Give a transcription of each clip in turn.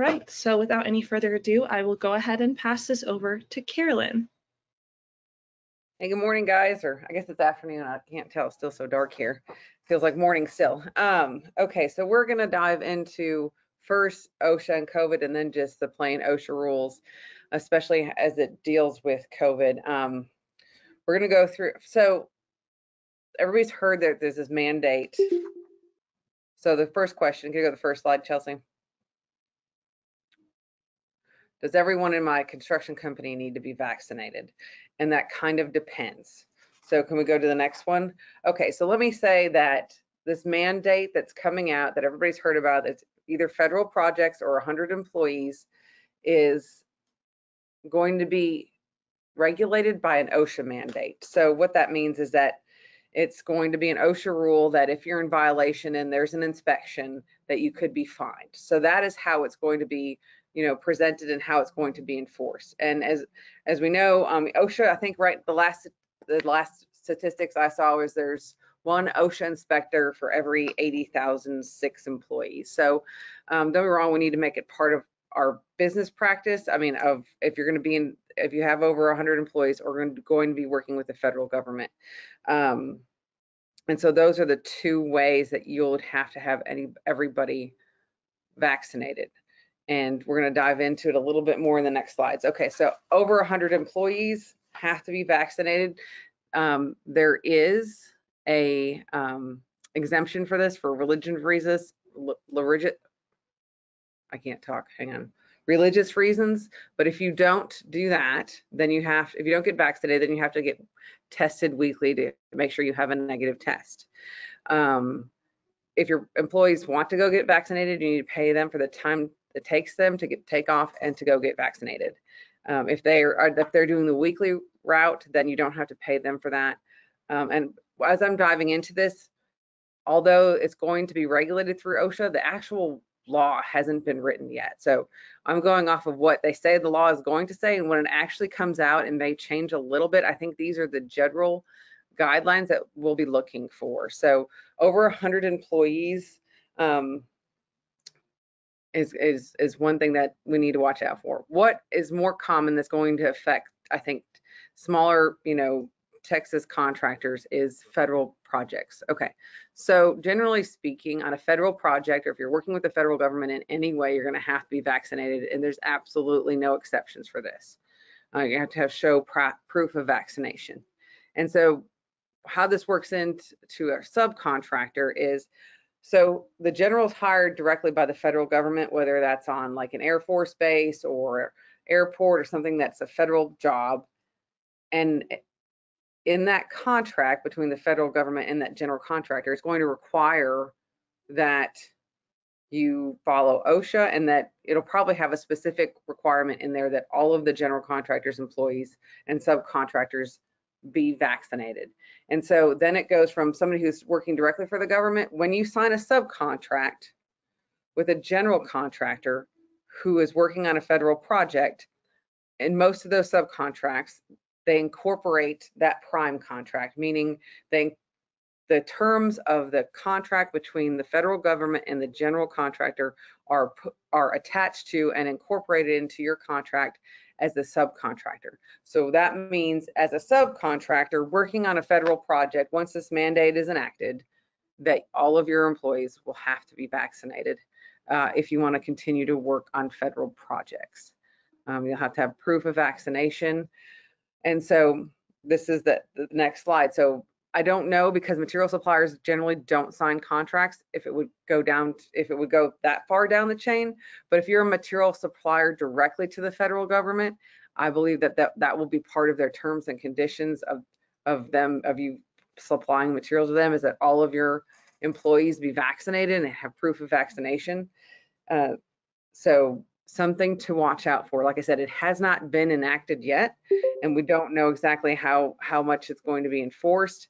All right, so without any further ado, I will go ahead and pass this over to Carolyn. Hey, good morning, guys, or I guess it's afternoon. I can't tell, it's still so dark here. Feels like morning still. Okay, so we're gonna dive into first OSHA and COVID and then just the plain OSHA rules, especially as it deals with COVID. We're gonna go through, so everybody's heard that there's this mandate. So the first question, can you go to the first slide, Chelsea? Does everyone in my construction company need to be vaccinated? And that kind of depends. So can we go to the next one? Okay, so let me say that this mandate that's coming out that everybody's heard about, it's either federal projects or 100 employees, is going to be regulated by an OSHA mandate. So what that means is that it's going to be an OSHA rule that if you're in violation and there's an inspection, that you could be fined. So that is how it's going to be, you know, presented and how it's going to be enforced. And as we know, OSHA, I think right, the last statistics I saw was there's one OSHA inspector for every 80,006 employees. So don't be wrong, we need to make it part of our business practice. I mean, of if you're going to be in, if you have over 100 employees, or going to be working with the federal government. And so those are the two ways that you'll have to have everybody vaccinated. And we're going to dive into it a little bit more in the next slides. Okay, so over 100 employees have to be vaccinated. There is a exemption for this for religious reasons. But if you don't do that, then you have, if you don't get vaccinated, then you have to get tested weekly to make sure you have a negative test. If your employees want to go get vaccinated, you need to pay them for the time it takes them to take off and to go get vaccinated. If they're doing the weekly route, then you don't have to pay them for that. And as I'm diving into this, although it's going to be regulated through OSHA, the actual law hasn't been written yet. So I'm going off of what they say the law is going to say, and when it actually comes out, it may change a little bit. I think these are the general guidelines that we'll be looking for. So over 100 employees, is one thing that we need to watch out for. What is more common that's going to affect, I think, smaller, you know, Texas contractors is federal projects. Okay, so generally speaking, on a federal project, or if you're working with the federal government in any way, you're going to have to be vaccinated, and there's absolutely no exceptions for this. You have to have proof of vaccination. And so how this works into our subcontractor is, so the general is hired directly by the federal government, whether that's on like an Air Force base or airport or something that's a federal job. And in that contract between the federal government and that general contractor, it's going to require that you follow OSHA, and that it'll probably have a specific requirement in there that all of the general contractors, employees, and subcontractors be vaccinated. And so then it goes from somebody who's working directly for the government. When you sign a subcontract with a general contractor who is working on a federal project, in most of those subcontracts, they incorporate that prime contract, meaning the terms of the contract between the federal government and the general contractor are attached to and incorporated into your contract as the subcontractor. So that means as a subcontractor working on a federal project, once this mandate is enacted, that all of your employees will have to be vaccinated if you want to continue to work on federal projects. You'll have to have proof of vaccination. And so this is the next slide. So I don't know, because material suppliers generally don't sign contracts, if it would go that far down the chain. But if you're a material supplier directly to the federal government, I believe that will be part of their terms and conditions of you supplying materials to them, is that all of your employees be vaccinated and have proof of vaccination. So something to watch out for. Like I said, it has not been enacted yet, and we don't know exactly how much it's going to be enforced.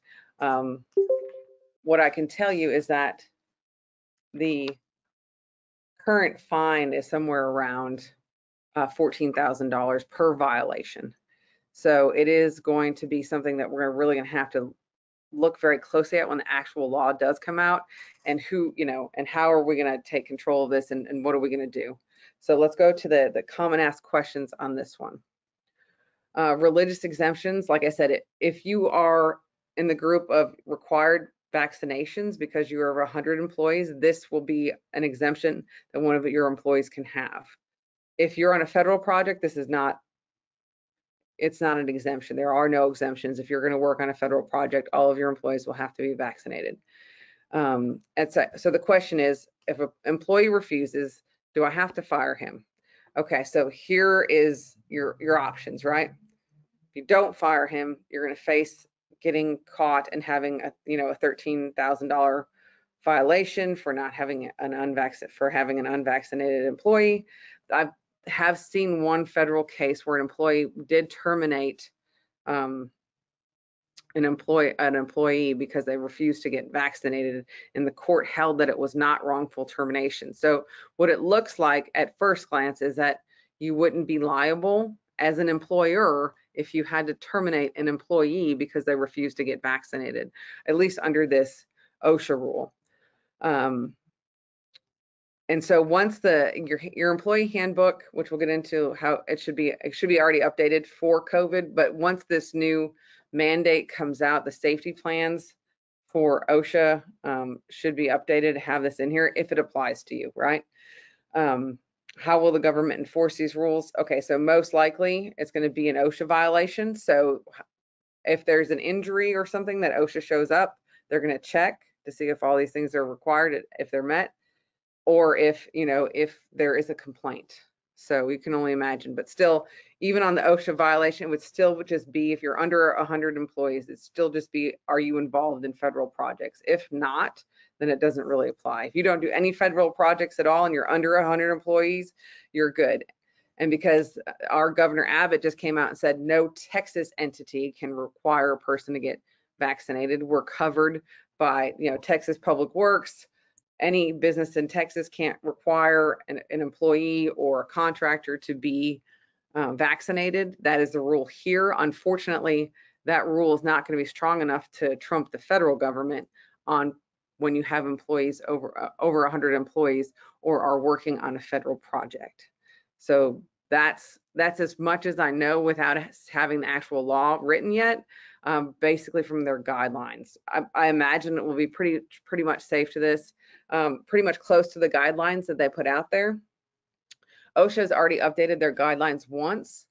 What I can tell you is that the current fine is somewhere around $14,000 per violation. So it is going to be something that we're really going to have to look very closely at when the actual law does come out, and who, you know, and how are we going to take control of this, and what are we going to do. So let's go to the common asked questions on this one. Religious exemptions, like I said, if you are in the group of required vaccinations because you are over 100 employees, this will be an exemption that one of your employees can have. If you're on a federal project, this is not, it's not an exemption. There are no exemptions. If you're going to work on a federal project, all of your employees will have to be vaccinated. So the question is, if an employee refuses, do I have to fire him? Okay, so here is your options, right? If you don't fire him, you're going to face getting caught and having a $13,000 violation for not having an unvaccinated employee. I have seen one federal case where an employee did terminate an employee because they refused to get vaccinated, and the court held that it was not wrongful termination. So what it looks like at first glance is that you wouldn't be liable as an employer if you had to terminate an employee because they refused to get vaccinated, at least under this OSHA rule. And so once your employee handbook, which we'll get into how it should be already updated for COVID, but once this new mandate comes out, the safety plans for OSHA should be updated to have this in here if it applies to you, right? How will the government enforce these rules? Okay, so most likely it's going to be an OSHA violation. So if there's an injury or something that OSHA shows up, they're going to check to see if all these things are required, if they're met, or if there is a complaint. So you can only imagine, but still, even on the OSHA violation, it would still just be, if you're under 100 employees, it'd still just be, are you involved in federal projects? If not, then it doesn't really apply. If you don't do any federal projects at all and you're under 100 employees, you're good. And because our Governor Abbott just came out and said no Texas entity can require a person to get vaccinated, we're covered by Texas Public Works. Any business in Texas can't require an employee or a contractor to be vaccinated. That is the rule here. Unfortunately, that rule is not going to be strong enough to trump the federal government on when you have employees over 100 employees or are working on a federal project. So that's as much as I know without having the actual law written yet, basically from their guidelines. I imagine it will be pretty much safe to this, pretty much close to the guidelines that they put out there. OSHA has already updated their guidelines once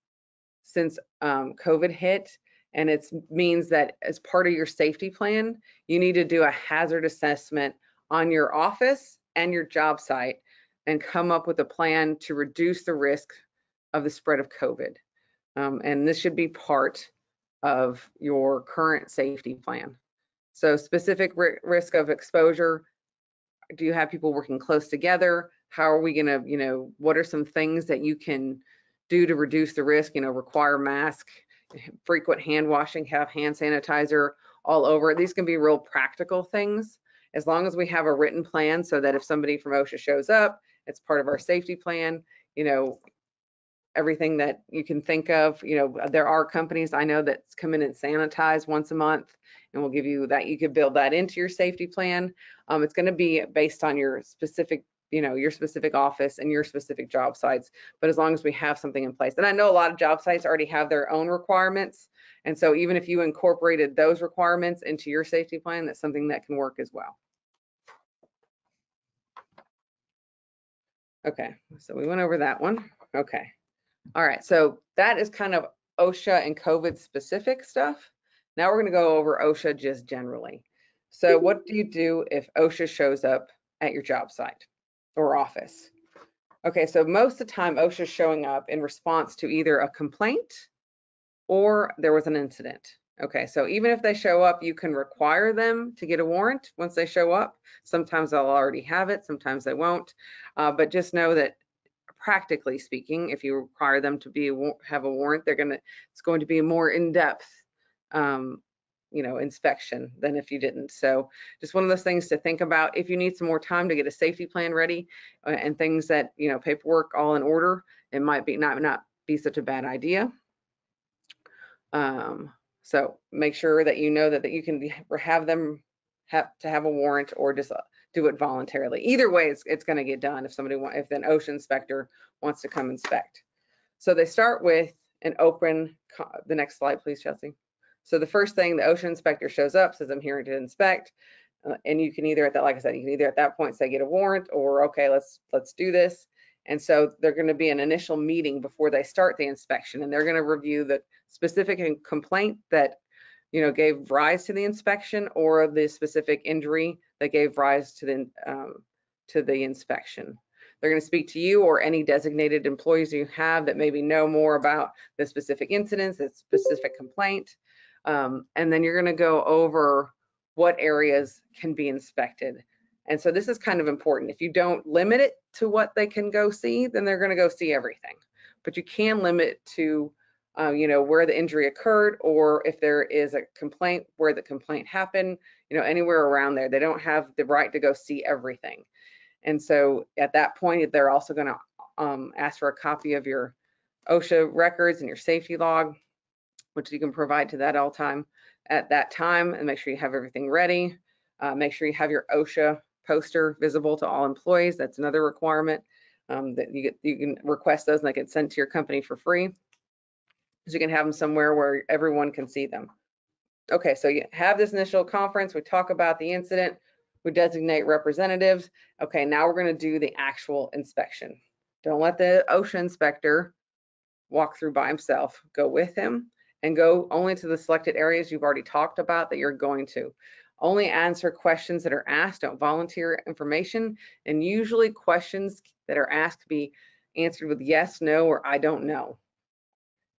since COVID hit, and it means that as part of your safety plan, you need to do a hazard assessment on your office and your job site and come up with a plan to reduce the risk of the spread of COVID. And this should be part of your current safety plan. So specific risk of exposure. Do you have people working close together? How are we gonna, what are some things that you can do to reduce the risk? Require mask, frequent hand washing, have hand sanitizer all over. These can be real practical things, as long as we have a written plan so that if somebody from OSHA shows up, it's part of our safety plan. Everything that you can think of, there are companies I know that come in and sanitize once a month, and we'll give you that. You could build that into your safety plan. It's going to be based on your specific, your specific office and your specific job sites, but as long as we have something in place. And I know a lot of job sites already have their own requirements, and so even if you incorporated those requirements into your safety plan, that's something that can work as well. Okay, so we went over that one. Okay. All right, so that is kind of OSHA and COVID specific stuff. Now we're going to go over OSHA just generally. So what do you do if OSHA shows up at your job site or office? Okay, so most of the time OSHA is showing up in response to either a complaint or there was an incident. Okay, so even if they show up, you can require them to get a warrant once they show up. Sometimes they'll already have it, sometimes they won't, but just know that practically speaking, if you require them to have a warrant, it's going to be a more in-depth, inspection than if you didn't. So just one of those things to think about. If you need some more time to get a safety plan ready and things that, paperwork all in order, it might be not be such a bad idea. So make sure that you know that you can have them have a warrant or just do it voluntarily. Either way, it's going to get done if somebody wants, if an OSHA inspector wants to come inspect. So they start with an open, the next slide, please, Chelsea. So the first thing, the OSHA inspector shows up, says, I'm here to inspect. And you can either at that, like I said, you can either at that point say get a warrant or, okay, let's do this. And so they're going to be an initial meeting before they start the inspection, and they're going to review the specific complaint that, you know, gave rise to the inspection, or the specific injury that gave rise to the inspection. They're going to speak to you or any designated employees you have that maybe know more about the specific incidents, the specific complaint, and then you're going to go over what areas can be inspected. And so this is kind of important. If you don't limit it to what they can go see, then they're going to go see everything. But you can limit to, you know, where the injury occurred, or if there is a complaint, where the complaint happened, you know, anywhere around there. They don't have the right to go see everything. And so at that point, they're also going to ask for a copy of your OSHA records and your safety log, which you can provide to that all time at that time, and make sure you have everything ready. Make sure you have your OSHA poster visible to all employees. That's another requirement that you can request those, and they get sent to your company for free, because you can have them somewhere where everyone can see them. Okay, so you have this initial conference. We talk about the incident. We designate representatives. Okay, now we're going to do the actual inspection. Don't let the OSHA inspector walk through by himself. Go with him, and go only to the selected areas you've already talked about that you're going to. Only answer questions that are asked. Don't volunteer information. And usually questions that are asked be answered with yes, no, or I don't know.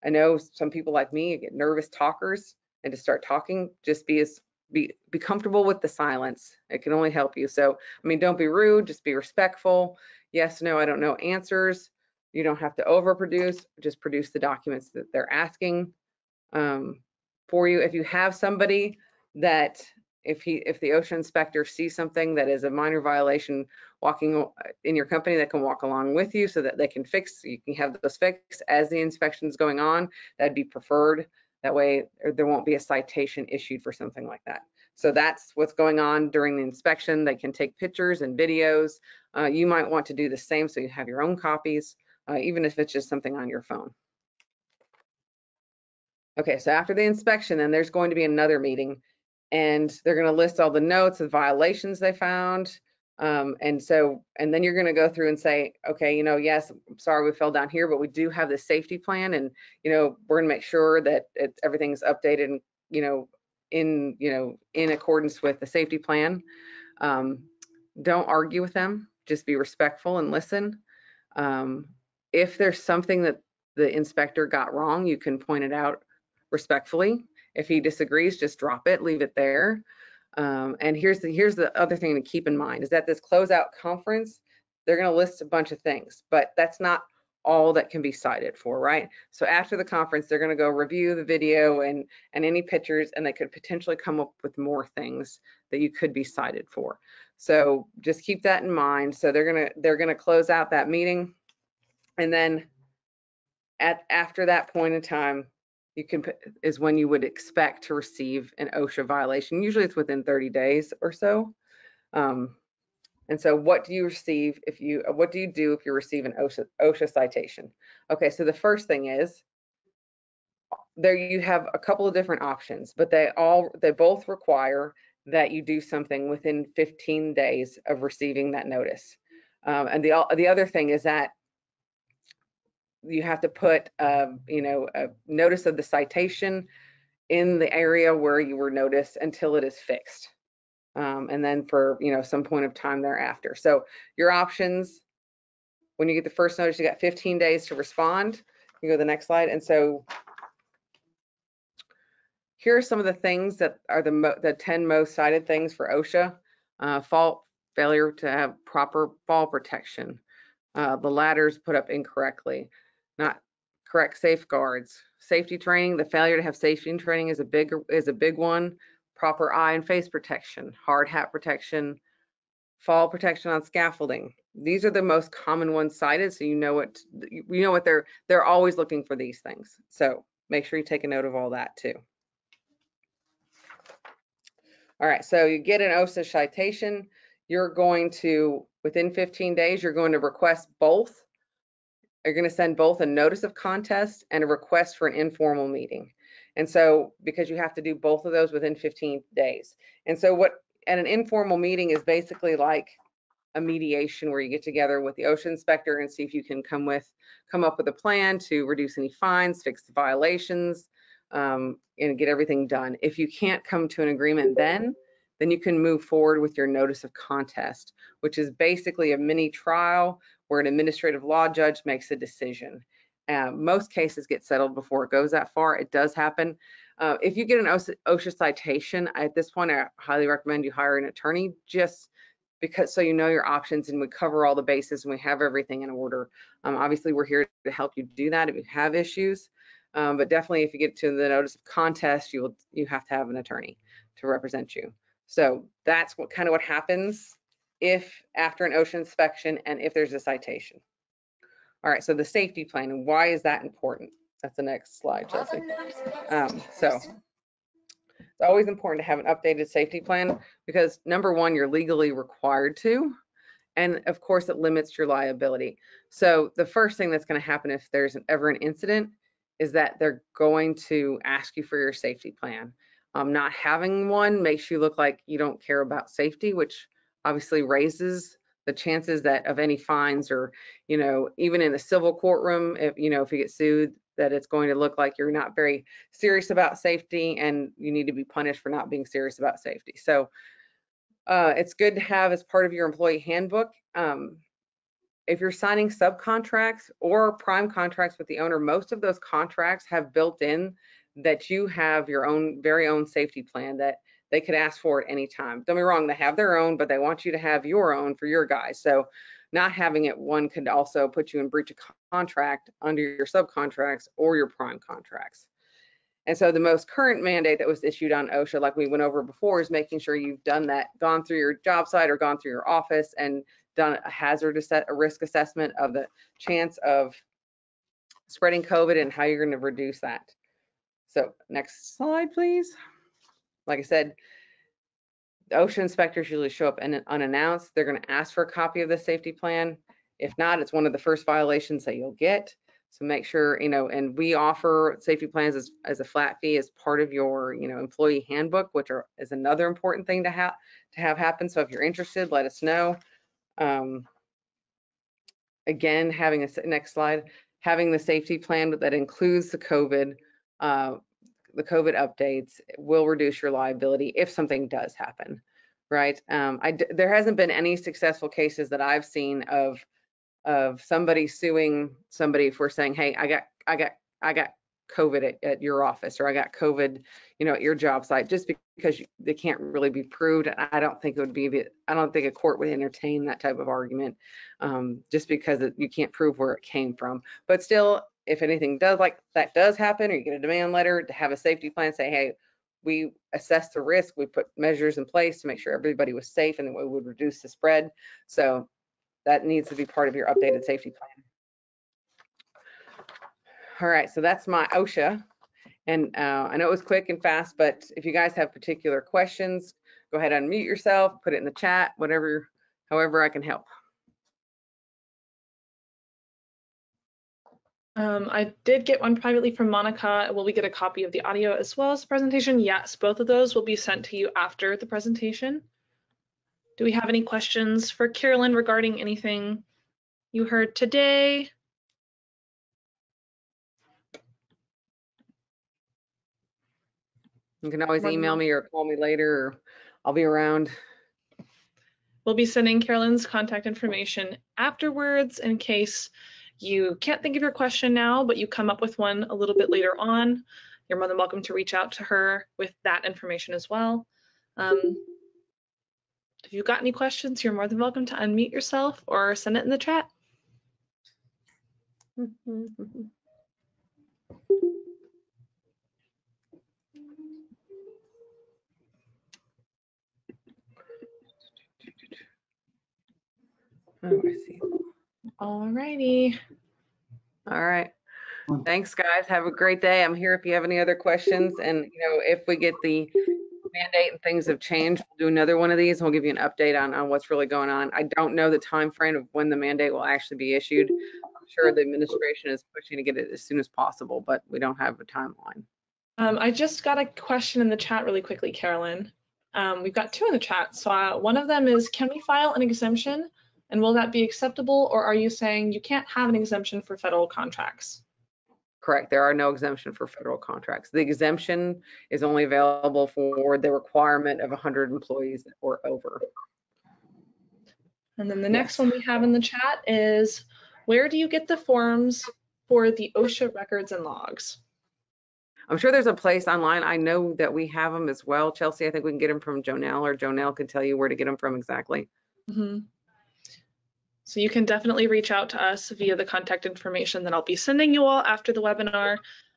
I know some people like me get nervous talkers and to start talking, just be comfortable with the silence. It can only help you. So, I mean, don't be rude, just be respectful. Yes, no, I don't know answers. You don't have to overproduce, just produce the documents that they're asking for you. If you have somebody that, if the OSHA inspector sees something that is a minor violation walking in your company, that can walk along with you so that they can fix, you can have those fixed as the inspection is going on. That'd be preferred. That way there won't be a citation issued for something like that. So that's what's going on during the inspection. They can take pictures and videos. You might want to do the same so you have your own copies, even if it's just something on your phone. Okay, so after the inspection, then there's going to be another meeting, and they're going to list all the notes and violations they found. And then you're going to go through and say, okay, you know, yes, I'm sorry we fell down here, but we do have this safety plan, and, you know, we're going to make sure that everything's updated and, you know, in accordance with the safety plan. Don't argue with them. Just be respectful and listen. If there's something that the inspector got wrong, you can point it out respectfully. If he disagrees, just drop it, leave it there. And here's the other thing to keep in mind is that this closeout conference, they're going to list a bunch of things, but that's not all that can be cited for, right? So after the conference, they're going to go review the video and any pictures, and they could potentially come up with more things that you could be cited for. So just keep that in mind. So they're going to close out that meeting, and then after that point in time, you can is when you would expect to receive an OSHA violation. Usually it's within 30 days or so. And so what do you receive if you, what do you do if you receive an OSHA citation? Okay, so the first thing is there you have a couple of different options, but they both require that you do something within 15 days of receiving that notice. And the other thing is that you have to put, you know, a notice of the citation in the area where you were noticed until it is fixed, and then for, you know, some point of time thereafter. So your options, when you get the first notice, you got 15 days to respond. You go to the next slide, and so here are some of the things that are the 10 most cited things for OSHA: fault, failure to have proper fall protection, the ladders put up incorrectly, not correct safeguards, safety training. The failure to have safety training is a big one. Proper eye and face protection, hard hat protection, fall protection on scaffolding. These are the most common ones cited, so you know what they're always looking for these things. So make sure you take a note of all that too. All right, so you get an OSHA citation. You're going to, within 15 days, you're going to request both. You're going to send both a notice of contest and a request for an informal meeting. And so, because you have to do both of those within 15 days. And so what, and an informal meeting is basically like a mediation where you get together with the OSHA inspector and see if you can come up with a plan to reduce any fines, fix the violations, and get everything done. If you can't come to an agreement then you can move forward with your notice of contest, which is basically a mini trial where an administrative law judge makes a decision. Most cases get settled before it goes that far. It does happen. If you get an OSHA citation, at this point, I highly recommend you hire an attorney just because so you know your options and we cover all the bases and we have everything in order. Obviously, we're here to help you do that if you have issues. But definitely, if you get to the notice of contest, you have to have an attorney to represent you. So that's what happens if after an OSHA inspection and if there's a citation. All right, so the safety plan, and why is that important? That's the next slide, Chelsea. So it's always important to have an updated safety plan because number one, you're legally required to, and of course it limits your liability. So the first thing that's going to happen if there's ever an incident is that they're going to ask you for your safety plan. Not having one makes you look like you don't care about safety, which obviously raises the chances that of any fines or, you know, even in a civil courtroom, if you get sued, that it's going to look like you're not very serious about safety and you need to be punished for not being serious about safety. So it's good to have as part of your employee handbook. If you're signing subcontracts or prime contracts with the owner, most of those contracts have built in that you have your own very own safety plan that they could ask for at any time. Don't be wrong, they have their own, but they want you to have your own for your guys. So not having it one could also put you in breach of contract under your subcontracts or your prime contracts. And so the most current mandate that was issued on OSHA, like we went over before, is making sure you've done that, gone through your job site or gone through your office and done a risk assessment of the chance of spreading COVID and how you're going to reduce that. So next slide, please. Like I said, the OSHA inspectors usually show up unannounced. They're going to ask for a copy of the safety plan. If not, it's one of the first violations that you'll get. So make sure, and we offer safety plans as a flat fee as part of your, employee handbook, which is another important thing to have happen. So if you're interested, let us know. Again, having the safety plan that includes the COVID updates will reduce your liability if something does happen, right? There hasn't been any successful cases that I've seen of somebody suing somebody for saying, hey, I got COVID at your office, or I got COVID, at your job site, just because they can't really be proved. I don't think a court would entertain that type of argument, just because you can't prove where it came from. But still, if anything does happen, or you get a demand letter, to have a safety plan, say, hey, we assessed the risk, we put measures in place to make sure everybody was safe and that we would reduce the spread. So that needs to be part of your updated safety plan. All right, so that's my OSHA. And I know it was quick and fast, but if you guys have particular questions, go ahead, unmute yourself, put it in the chat, however I can help. I did get one privately from Monica. Will we get a copy of the audio as well as the presentation? Yes, both of those will be sent to you after the presentation. Do we have any questions for Carolyn regarding anything you heard today? You can always email me or call me later, or I'll be around. We'll be sending Carolyn's contact information afterwards in case you can't think of your question now, but you come up with one a little bit later on. You're more than welcome to reach out to her with that information as well. If you've got any questions, you're more than welcome to unmute yourself or send it in the chat. Oh, I see. Alrighty. All right. Thanks, guys. Have a great day. I'm here if you have any other questions. And if we get the mandate and things have changed, we'll do another one of these and we'll give you an update on what's really going on. I don't know the time frame of when the mandate will actually be issued. I'm sure the administration is pushing to get it as soon as possible, but we don't have a timeline. I just got a question in the chat really quickly, Carolyn. We've got two in the chat. So one of them is, can we file an exemption and will that be acceptable, or are you saying you can't have an exemption for federal contracts? Correct. There are no exemption for federal contracts. The exemption is only available for the requirement of 100 employees or over. And then the next one we have in the chat is, where do you get the forms for the OSHA records and logs? I'm sure there's a place online. I know that we have them as well, Chelsea. I think we can get them from Jonelle, or Jonelle could tell you where to get them from exactly. Mm-hmm. So you can definitely reach out to us via the contact information that I'll be sending you all after the webinar,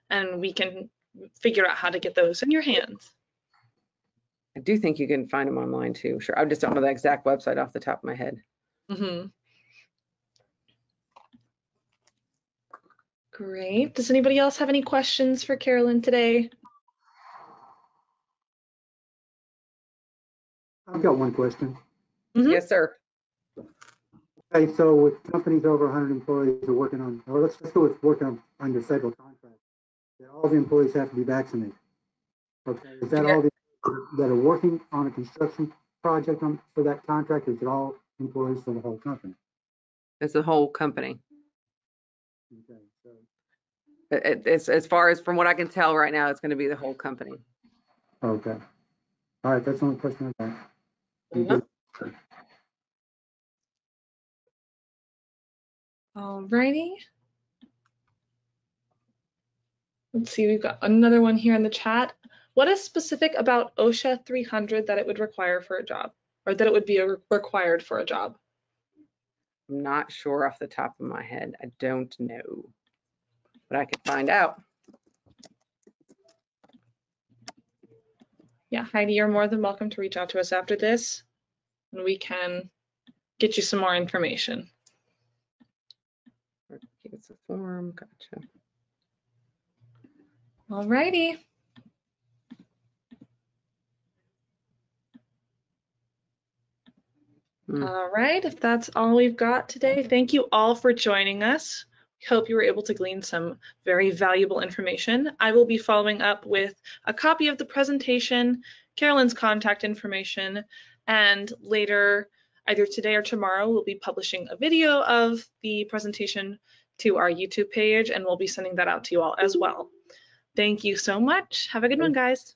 and we can figure out how to get those in your hands. I do think you can find them online too. Sure, I just don't know the exact website off the top of my head. Mm-hmm. Great. Does anybody else have any questions for Carolyn today? I've got one question. Mm-hmm. Yes, sir. Okay, so with companies over 100 employees are working on, or let's go with working on under federal contract, that all the employees have to be vaccinated. Okay, is that all the that are working on a construction project on, for that contract, or is it all employees for the whole company? It's the whole company. Okay, so it's, as far as from what I can tell right now, it's going to be the whole company. Okay. All right, that's the only question I got. Yeah. Alrighty. Let's see, we've got another one here in the chat. What is specific about OSHA 300 that it would require for a job, or that it would be required for a job? I'm not sure off the top of my head. I don't know, but I could find out. Yeah, Heidi, you're more than welcome to reach out to us after this, and we can get you some more information. It's a form. Gotcha. All righty. All right. If that's all we've got today, thank you all for joining us. We hope you were able to glean some very valuable information. I will be following up with a copy of the presentation, Carolyn's contact information, and later, either today or tomorrow, we'll be publishing a video of the presentation to our YouTube page, and we'll be sending that out to you all as well. Thank you so much. Have a good one, guys.